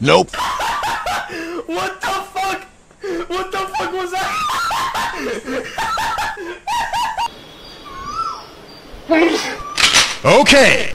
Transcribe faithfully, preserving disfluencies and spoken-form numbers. Nope. What the fuck? What the fuck was that? Okay.